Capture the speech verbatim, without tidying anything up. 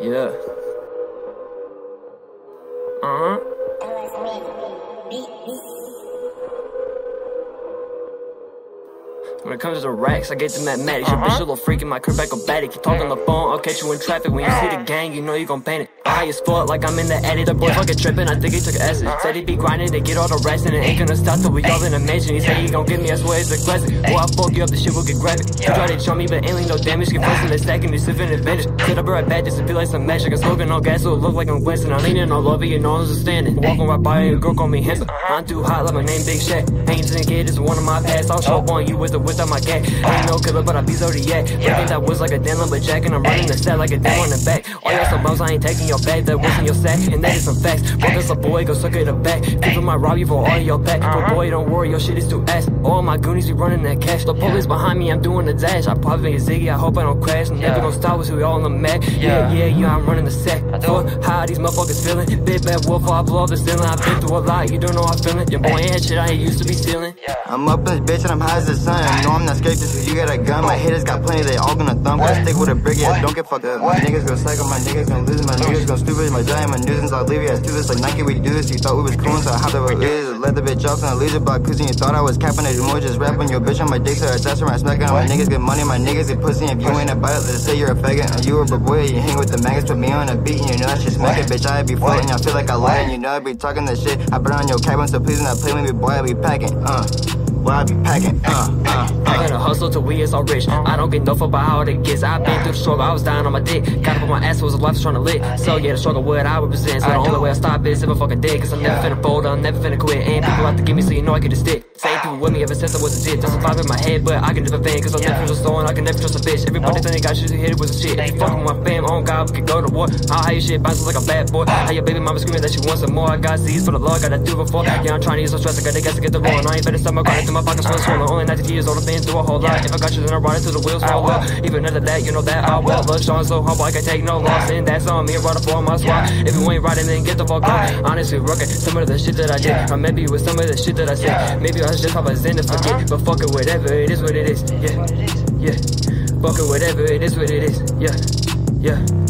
Yeah. Uh-huh. When it comes to the racks, I get the mathematics. Your bitch a little freak in my crib acrobatic. You talk on the phone, I'll catch you in traffic. When you see the gang, you know you gon' paint it. High as fuck, like I'm in the attic. The boy fucking trippin', I think he took acid. Said he be grindin', they get all the rats in. It ain't gonna stop till we all in a mansion. He said he gon' get me, I swear it's a classic. Boy, I fuck you up, the shit will get graphic. You try to jump me, but ain't leave no damage. Get bustin', they stackin', you sippin' advantage. Sit up right back, just to feel like some magic. I'm smoking on gas, so it look like I'm Winston. I'm leanin' all over, you know I'm just standin'. Walkin' right by, and your girl call me handsome. I'm too hot, like my name Big Shaq. Ain't in the kid, it's one of my past. I'll show up on you with the without my cat. I ain't no killer, but I be Zodiac. Breaking that woods like a damn lumberjack, and I'm running the set like a damn on the back. All y'all some bums, I ain't taking your bag. That was in your sack, and that is some facts. Fuck us a boy, go suck it up back. Giving my rob you for all your pack. But boy, don't worry, your shit is too ass. All my goonies be running that cash. The police behind me, I'm doing the dash. I probably a ziggy, I hope I don't crash. I'm never gonna stop with we all on the mat. Yeah, yeah, yeah, I'm running the sack. Fuck how these motherfuckers feeling. Big bad wolf, I blow up the ceiling. I've been through a lot, you don't know how I'm feeling. Your boy ain't shit, I ain't used to be stealing. I'm up this bitch and I'm high as the sun. No, I'm not scared just cause you got a gun. My haters got plenty, they all gonna thump. I stick with a brick, yeah, don't get fucked up. My niggas gon' psycho, my niggas gon' lose. My niggas gon' stupid, my giant, my nuisance. I'll leave you as this like Nike, we do this. You thought we was coolin', so I hopped up a Uzi. Let the bitch off and I leave it by cruising. You thought I was capping it more, just rapping your bitch on my dick, so I attach around smacking. My niggas get money, my niggas get pussy. If you ain't about it, let's say you're a faggot. You were a boy, you hang with the maggots, put me on a beat and you know I should smack it, bitch. I be floating, I feel like I lied and you know I be talking that shit. I put on your cap, so please not play with me, boy, I be packing. Uh. Boy, I be packing. Uh, uh, uh. I gotta hustle till we is all rich. I don't get no fuck about how it gets. I been through the struggle, I was dying on my dick. Gotta put my assholes in life trying to lick. So yeah, the struggle what I represent. So the only way I stop is if I fucking dick. Cause I'm never finna fold, I'm never finna quit. And people out to get me, so you know I get a stick. Same people with me ever since I was a dick. There's a vibe in my head, but I can never vent. Cause I'm never just stolen, I can never trust a bitch. Everybody think they got shit, hit it with some shit. Fuckin' with my fam, on God, we can go to war. I'll have your shit bounces like a bad boy. How your baby mama screaming that she wants some more. I got C's for the law, gotta do it for. Yeah, I'm trying to use no stress, I gotta guess to get the roll. I ain't better stop my car. My pockets full swollen, only nineteen years old, I've been through a whole lot. If I got you, then I ride it till the wheels fall off. Even after that, you know that I will. Love Sean so humble, I can take no loss. And that's on me, right up on my spot. If you ain't riding, then get the fuck out. Honestly, rockin' some of the shit that I did. Or maybe with some of the shit that I said. Maybe I was just pop a Zen to forget. But fuck it, whatever, it is what it is. Yeah, yeah. Fuck it, whatever, it is what it is. Yeah, yeah.